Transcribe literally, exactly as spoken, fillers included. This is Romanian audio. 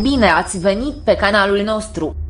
Bine ați venit pe canalul nostru!